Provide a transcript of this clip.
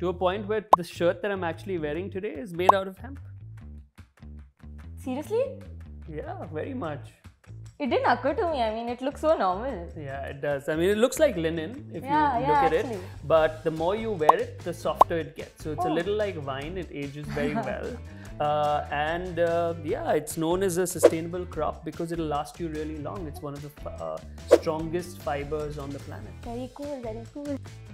to a point where the shirt that I'm actually wearing today is made out of hemp. Seriously? Yeah, very much. It didn't occur to me. I mean, it looks so normal. Yeah, it does. I mean, it looks like linen if you look at actually. It. But the more you wear it, the softer it gets. So it's a little like wine. It ages very well. Yeah, it's known as a sustainable crop because it'll last you really long. It's one of the strongest fibers on the planet. Very cool, very cool.